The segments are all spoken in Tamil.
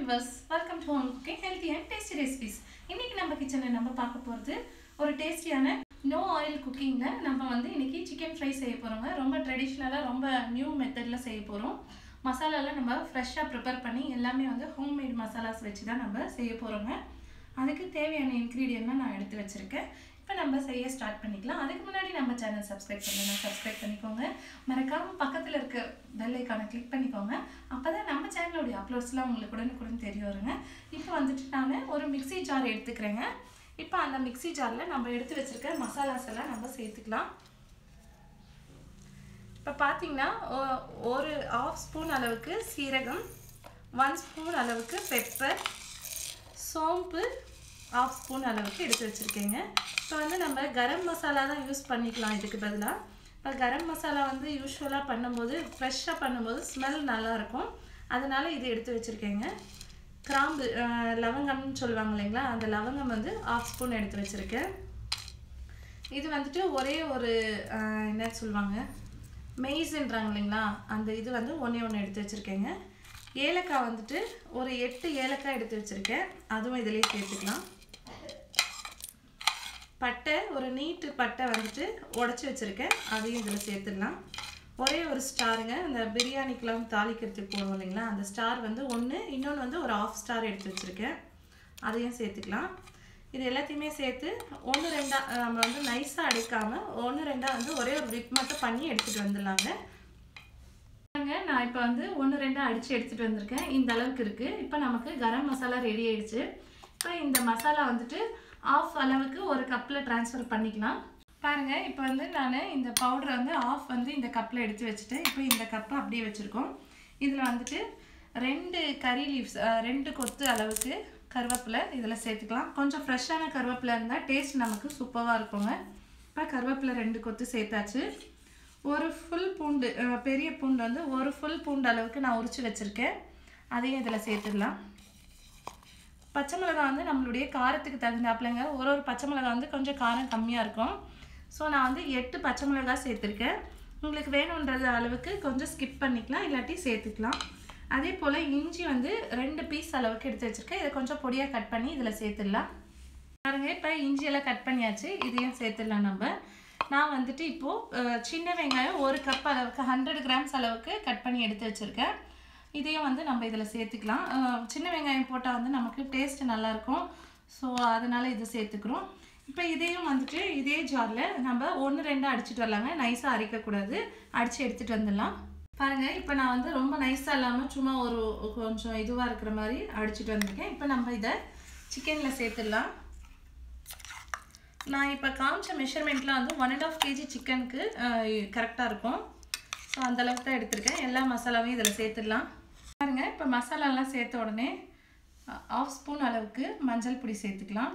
Viewers welcome to home cooking healthy and tasty recipes. இன்னைக்கு நம்ம கிச்சன்ல நம்ம பார்க்க போறது ஒரு டேஸ்டியான நோ ஆயில் குக்கிங்ல நம்ம வந்து இன்னைக்கு சிக்கன் ஃப்ரை செய்ய போறோங்க. ரொம்ப ட்ரெடிஷ்னலா ரொம்ப நியூ மெத்தட்ல செய்ய போறோம். மசாலாலாம் நம்ம ஃப்ரெஷ்ஷா ப்ரிப்பேர் பண்ணி எல்லாமே வந்து ஹோம்மேட் மசாலாஸ் வச்சு தான் நம்ம செய்ய போறோங்க. அதுக்கு தேவையான இன்கிரீடியன்ட்லாம் நான் எடுத்து வச்சிருக்கேன். இப்போ நம்ம செய்ய ஸ்டார்ட் பண்ணிக்கலாம். அதுக்கு முன்னாடி நம்ம சேனல் சப்ஸ்கிரைப் பண்ணிக்கோங்க. மறக்காமல் பக்கத்தில் இருக்க பெல் ஐக்கானை கிளிக் பண்ணிக்கோங்க. அப்போ தான் நம்ம சேனலோடைய அப்லோட்ஸ்லாம் உங்களுக்கு உடனுக்குடன் தெரிய வருங்க. இப்போ வந்துட்டு நான் ஒரு மிக்சி ஜார் எடுத்துக்கிறேங்க. இப்போ அந்த மிக்சி ஜாரில் நம்ம எடுத்து வச்சுருக்க மசாலாஸ் எல்லாம் நம்ம சேர்த்துக்கலாம். இப்போ பார்த்தீங்கன்னா ஒரு 1/2 ஸ்பூன் அளவுக்கு சீரகம், 1 ஸ்பூன் அளவுக்கு பெப்பர், சோம்பு 1/2 ஸ்பூன் அளவுக்கு எடுத்து வச்சுருக்கேங்க. இப்போ வந்து நம்ம கரம் மசாலா தான் யூஸ் பண்ணிக்கலாம். இதுக்கு பதிலாக இப்போ கரம் மசாலா வந்து யூஸ்வலாக பண்ணும்போது ஃப்ரெஷ்ஷாக பண்ணும்போது ஸ்மெல் நல்லாயிருக்கும். அதனால் இது எடுத்து வச்சுருக்கேங்க. கிராம்பு லவங்கம்னு சொல்லுவாங்க இல்லைங்களா, அந்த லவங்கம் வந்து 1/2 ஸ்பூன் எடுத்து வச்சுருக்கேன். இது வந்துட்டு ஒரே ஒரு என்ன சொல்லுவாங்க மெய்ஸுன்றாங்க இல்லைங்களா, அந்த இது வந்து ஒன்று எடுத்து வச்சுருக்கேங்க. ஏலக்காய் வந்துட்டு ஒரு 8 ஏலக்காய் எடுத்து வச்சுருக்கேன். அதுவும் இதிலே சேர்த்துக்கலாம். பட்டை ஒரு நீட்டு பட்டை வந்துட்டு உடச்சி வச்சுருக்கேன். அதையும் இதில் சேர்த்துடலாம். ஒரே ஒரு ஸ்டாருங்க, அந்த பிரியாணிக்கெலாம் தாளிக்கிறதுக்கு போடுவோம் இல்லைங்களா, அந்த ஸ்டார் வந்து 1, இன்னொன்று வந்து ஒரு 1/2 ஸ்டார் எடுத்து வச்சுருக்கேன். அதையும் சேர்த்துக்கலாம். இது எல்லாத்தையுமே சேர்த்து 1-2 நம்ம வந்து நைஸாக அடிக்காமல் 1-2 வந்து ஒரே ஒரு விப் மட்டும் பண்ணி எடுத்துகிட்டு வந்துடலாங்க. நான் இப்போ வந்து 1-2 அடித்து எடுத்துகிட்டு வந்திருக்கேன். இந்த அளவுக்கு இருக்குது. இப்போ நமக்கு கரம் மசாலா ரெடி ஆயிடுச்சு. இப்போ இந்த மசாலா வந்துட்டு 1/2 அளவுக்கு ஒரு கப்பில் ட்ரான்ஸ்ஃபர் பண்ணிக்கலாம். பாருங்கள், இப்போ வந்து நான் இந்த பவுடரை வந்து 1/2 வந்து இந்த கப்பில் எடுத்து வச்சுட்டேன். இப்போ இந்த கப்பை அப்படியே வச்சுருக்கோம். இதில் வந்துட்டு 2 கறி லீவ்ஸ் 2 கொத்து அளவுக்கு கருவேப்பிலை இதில் சேர்த்துக்கலாம். கொஞ்சம் ஃப்ரெஷ்ஷான கருவேப்பிலை இருந்தால் டேஸ்ட் நமக்கு சூப்பராக இருக்குங்க. இப்போ கருவேப்பிலை 2 கொத்து சேர்த்தாச்சு. ஒரு ஃபுல் பூண்டு, பெரிய பூண்டு வந்து ஒரு ஃபுல் பூண்டு அளவுக்கு நான் உரித்து வச்சுருக்கேன். அதையும் இதில் சேர்த்துடலாம். பச்சை மிளகா வந்து நம்மளுடைய காரத்துக்கு தகுந்தாப்பிலங்க. ஒரு பச்சை மிளகா வந்து கொஞ்சம் காரம் கம்மியாக இருக்கும். ஸோ நான் வந்து 8 பச்சை மிளகா சேர்த்துருக்கேன். உங்களுக்கு வேணுன்றது அளவுக்கு கொஞ்சம் ஸ்கிப் பண்ணிக்கலாம், இல்லாட்டி சேர்த்துக்கலாம். அதே போல் இஞ்சி வந்து 2 பீஸ் அளவுக்கு எடுத்து வச்சுருக்கேன். இதை கொஞ்சம் பொடியாக கட் பண்ணி இதில் சேர்த்துடலாம். பாருங்கள், இப்போ இஞ்சியெல்லாம் கட் பண்ணியாச்சு. இதையும் சேர்த்துடலாம். நான் வந்துட்டு இப்போது சின்ன வெங்காயம் 1 கப் அளவுக்கு 100 கிராம்ஸ் அளவுக்கு கட் பண்ணி எடுத்து வச்சுருக்கேன். இதையும் வந்து நம்ம இதில் சேர்த்துக்கலாம். சின்ன வெங்காயம் போட்டால் வந்து நமக்கு டேஸ்ட்டு நல்லாயிருக்கும். ஸோ அதனால் இதை சேர்த்துக்கிறோம். இப்போ இதையும் வந்துட்டு இதே ஜாரில் நம்ம 1-2 அடிச்சுட்டு வரலாங்க. நைஸாக அரைக்கக்கூடாது, அடித்து எடுத்துகிட்டு வந்துடலாம். பாருங்கள், இப்போ நான் வந்து ரொம்ப நைஸாக இல்லாமல் சும்மா ஒரு கொஞ்சம் இதுவாக இருக்கிற மாதிரி அடிச்சுட்டு வந்திருக்கேன். இப்போ நம்ம இதை சிக்கனில் சேர்த்துடலாம். நான் இப்போ காமிச்ச மெஷர்மெண்ட்லாம் வந்து 1.5 kg சிக்கனுக்கு கரெக்டாக இருக்கும். ஸோ அந்தளவுக்கு தான் எடுத்திருக்கேன். எல்லா மசாலாவையும் இதில் சேர்த்துடலாம். பாருங்கள், இப்போ மசாலாலாம் சேர்த்த உடனே 1/2 ஸ்பூன் அளவுக்கு மஞ்சள் பொடி சேர்த்துக்கலாம்.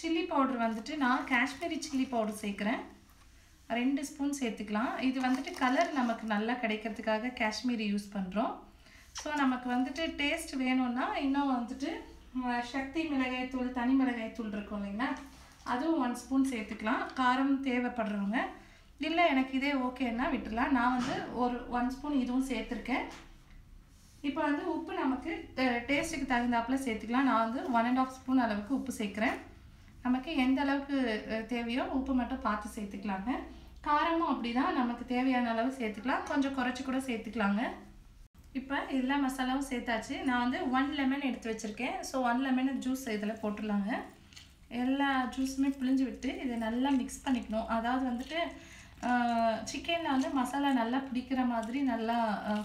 சில்லி பவுடர் வந்துட்டு நான் காஷ்மீரி சில்லி பவுடர் சேர்க்குறேன். 2 ஸ்பூன் சேர்த்துக்கலாம். இது வந்துட்டு கலர் நமக்கு நல்லா கிடைக்கிறதுக்காக காஷ்மீரி யூஸ் பண்ணுறோம். ஸோ நமக்கு வந்துட்டு டேஸ்ட் வேணும்னா இன்னும் வந்துட்டு சக்தி மிளகாய் தூள், தனி மிளகாய் தூள் இருக்கும் இல்லைங்களா, அதுவும் 1 ஸ்பூன் சேர்த்துக்கலாம். காரம் தேவைப்படுறவங்க இல்லை, எனக்கு இதே ஓகேன்னா விட்டுடலாம். நான் வந்து ஒரு 1 ஸ்பூன் இதுவும் சேர்த்துருக்கேன். இப்போ வந்து உப்பு நமக்கு டேஸ்ட்டுக்கு தகுந்தாப்பில் சேர்த்துக்கலாம். நான் வந்து 1.5 ஸ்பூன் அளவுக்கு உப்பு சேர்க்குறேன். நமக்கு எந்த அளவுக்கு தேவையோ உப்பு மட்டும் பார்த்து சேர்த்துக்கலாங்க. காரமும் அப்படி தான், நமக்கு தேவையான அளவு சேர்த்துக்கலாம், கொஞ்சம் குறைச்சி கூட சேர்த்துக்கலாங்க. இப்போ எல்லா மசாலாவும் சேர்த்தாச்சு. நான் வந்து 1 லெமன் எடுத்து வச்சுருக்கேன். ஸோ 1 லெமன் ஜூஸ் இதில் போட்டுடலாங்க. எல்லா ஜூஸுமே பிழிஞ்சு விட்டு இதை நல்லா மிக்ஸ் பண்ணிக்கணும். அதாவது வந்துட்டு சிக்கனில் வந்து மசாலா நல்லா பிடிக்கிற மாதிரி, நல்லா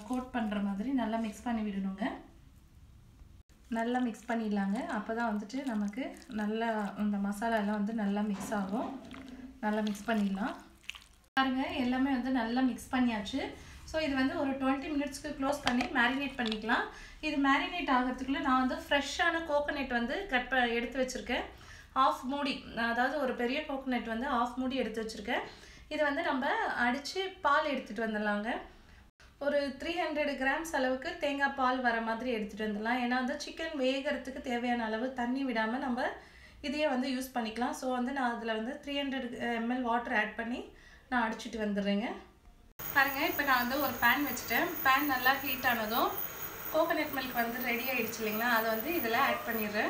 கோட் பண்ணுற மாதிரி நல்லா மிக்ஸ் பண்ணி விடணுங்க. நல்லா மிக்ஸ் பண்ணிடலாங்க. அப்போ தான் வந்துட்டு நமக்கு நல்லா இந்த மசாலாலாம் வந்து நல்லா மிக்ஸ் ஆகும். நல்லா மிக்ஸ் பண்ணிடலாம். பாருங்கள், எல்லாமே வந்து நல்லா மிக்ஸ் பண்ணியாச்சு. ஸோ இது வந்து ஒரு 20 மினிட்ஸ்க்கு க்ளோஸ் பண்ணி மேரினேட் பண்ணிக்கலாம். இது மேரினேட் ஆகிறதுக்குள்ளே நான் வந்து ஃப்ரெஷ்ஷான கோகோனட் வந்து எடுத்து வச்சுருக்கேன். 1/2 மூடி, அதாவது ஒரு பெரிய கோகோனட் வந்து 1/2 மூடி எடுத்து வச்சுருக்கேன். இது வந்து நம்ம அடித்து பால் எடுத்துகிட்டு வந்துடலாங்க. ஒரு 300 கிராம்ஸ் அளவுக்கு தேங்காய் பால் வர மாதிரி எடுத்துகிட்டு வந்துடலாம். ஏன்னா வந்து சிக்கன் வேகிறதுக்கு தேவையான அளவு தண்ணி விடாமல் நம்ம இதையே வந்து யூஸ் பண்ணிக்கலாம். ஸோ வந்து நான் அதில் வந்து 300 ml வாட்டர் ஆட் பண்ணி நான் அடிச்சுட்டு வந்துடுறேங்க. பாருங்கள், இப்போ நான் வந்து ஒரு பேன் வச்சுட்டேன். பேன் நல்லா ஹீட் ஆனதும் कोकोनट मिल्क वो रेडी आयिडुचुल्ला अभी आड पड़े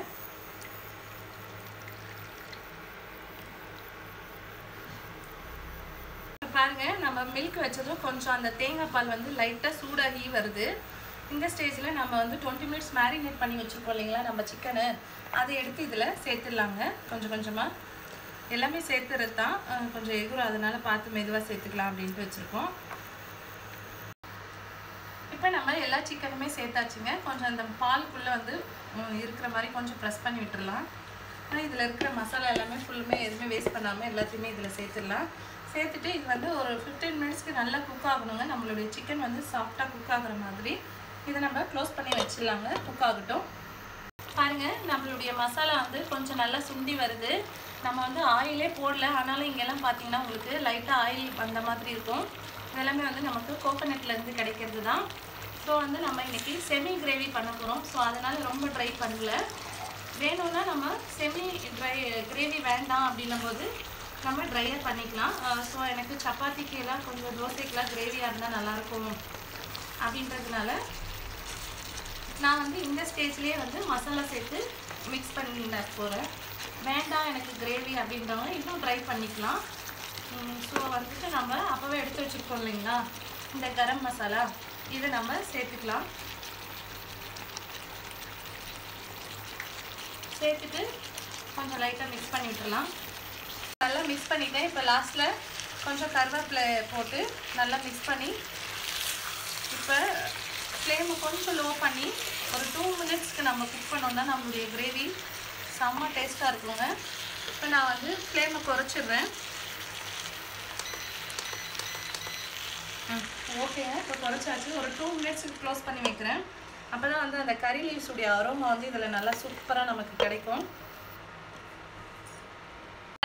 பாருங்க நம்ம மில்க் வெச்சதுல கொஞ்சம் அந்த தேங்காய் பால் வந்து லைட்டா சூடாகி வருது இந்த ஸ்டேஜ்ல நம்ம வந்து 20 मिनिट्स மேரினேட் பண்ணி வச்சிருக்கோம்லங்களா நம்ம chicken அதை எடுத்து இதல சேர்த்துடலாங்க கொஞ்சம் கொஞ்சமா எல்லாமே சேர்த்துறதா கொஞ்சம் எகுற அதனால பார்த்து மெதுவா சேர்த்துக்கலாம் அப்படினு வெச்சிருக்கோம் இப்போ நம்ம எல்லா chickenமே சேர்த்தாச்சுங்க கொஞ்சம் அந்த பால்க்குள்ள வந்து இருக்குற மாதிரி கொஞ்சம் பிரஸ் பண்ணி விட்டுறலாம் இதுல இருக்குற மசாலா எல்லாமே ஃபுல்லுமே எதுமே வேஸ்ட் பண்ணாம எல்லாத்தையுமே இதல சேர்த்துடலாம் சேர்த்துட்டு இது வந்து ஒரு 15 मिनट्सக்கு நல்லா குக் ஆகணும்ங்க நம்மளோட chicken வந்து சாஃப்ட்டா குக் ஆகுற மாதிரி இத நம்ம க்ளோஸ் பண்ணி வெச்சிரலாம்ங்க குக் ஆகட்டும் பாருங்க நம்மளுடைய மசாலா வந்து கொஞ்சம் நல்லா சுண்டி வருது நம்ம வந்து ஆயிலே போடல ஆனாலும் இங்க எல்லாம் பாத்தீங்கன்னா உங்களுக்கு லைட்டா ஆயில் வந்த மாதிரி இருக்கும் இதெல்லாம் வந்து நமக்கு கோகனட்ல இருந்து கிடைக்கிறதுதான் சோ வந்து நம்ம இன்னைக்கு செமி கிரேவி பண்ண போறோம் சோ அதனால ரொம்ப ட்ரை பண்ணல வேணும்னா நம்ம செமி ட்ரை கிரேவி வேண்டாம் அப்படினம்போது நம்ம ட்ரையா பண்ணிக்கலாம் சோ எனக்கு சப்பாத்திக்கு எல்லாம் கொஞ்சம் தோசைக்கு எல்லாம் கிரேவியா இருந்தா நல்லா இருக்கும் அப்படின்றதுனால நான் வந்து இந்த ஸ்டேஜ்லயே வந்து மசாலா சேர்த்து மிக்ஸ் பண்ணிட போறேன் வேண்டாம் எனக்கு கிரேவி அப்படின்றவங்க இன்னும் ட்ரை பண்ணிக்கலாம் சோ வந்துட்டு நம்ம அப்பவே எடுத்து வச்சிருக்கோம் இல்லீங்களா இந்த கரம் மசாலா இத நம்ம சேர்த்துக்கலாம் சேர்த்துட்டு கொஞ்சம் லைட்டா மிக்ஸ் பண்ணிட்டலாம் நல்லா மிக்ஸ் பண்ணிட்டேன் இப்போ லாஸ்ட்ல கொஞ்சம் கருவேப்பிலை போட்டு நல்லா மிக்ஸ் பண்ணி இப்போ ஃப்ளேம் கொஞ்சம் லோ பண்ணி ஒரு 2 மினிட்ஸ்க்கு நம்ம குக் பண்ணோம்னா நம்மளுடைய கிரேவி செம்ம டேஸ்டா இருக்குங்க இப்போ நான் வந்து ஃப்ளேம் குறைச்சிடுறேன் ஓகேங்க இப்போ குறைச்சாச்சு ஒரு 2 மினிட்ஸ்க்கு க்ளோஸ் பண்ணி வைக்கிறேன் அப்பதான் வந்து அந்த கரி லீவ்ஸ் உடைய அரோமா வந்து இதுல நல்லா சூப்பரா நமக்கு கிடைக்கும்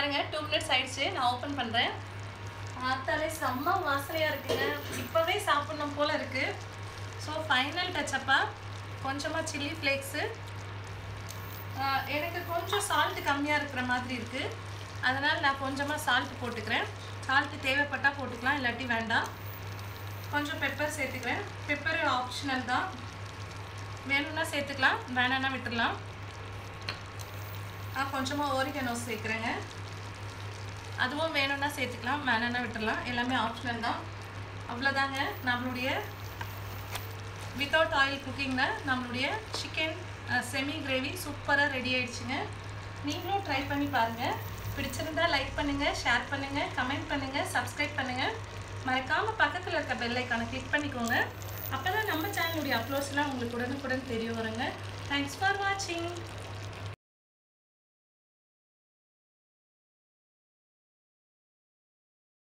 2 मिनट्स ஆயிடுச்சு நான் ஓபன் பண்றேன் ஆத்தாலே செம்ம வாசனையா இருக்குங்க இப்பவே சாப்பிடணும் போல இருக்கு சோ ஃபைனல் டச் அப்பா கொஞ்சமா chili flakes எனக்கு கொஞ்சம் salt கம்மியா இருக்கிற மாதிரி இருக்கு அதனால நான் கொஞ்சமா salt போட்டுக்கிறேன் salt தேவைப்பட்டா போட்டுக்கலாம் இல்லட்டி வேண்டாம் கொஞ்சம் pepper சேர்த்துக்கிறேன் pepper ஆப்ஷனல் தான் வேணும்னா சேர்த்துக்கலாம் வேணாம்னா விட்டுறலாம் நான் கொஞ்சமா oregano சேர்க்கிறேங்க அதுவும் வேணும்னா சேர்த்துக்கலாம் மேனனா விட்டுறலாம் எல்லாமே ஆப்ஷனல் தான் அவ்வளவுதாங்க நம்மளுடைய வித்அவுட் ஆயில் குக்கிங்ல நம்மளுடைய chicken செமி கிரேவி சூப்பரா ரெடி ஆயிடுச்சுங்க நீங்களும் ட்ரை பண்ணி பாருங்க பிடிச்சிருந்தா லைக் பண்ணுங்க ஷேர் பண்ணுங்க கமெண்ட் பண்ணுங்க சப்ஸ்கிரைப் பண்ணுங்க மறக்காம பக்கத்துல இருக்க பெல் ஐகானை கிளிக் பண்ணிக்கோங்க அப்பதான் நம்ம சேனலுடைய அப்லோட்ஸ்லாம் உங்களுக்கு உடனுக்குடன் தெரிய வருங்க Thanks for watching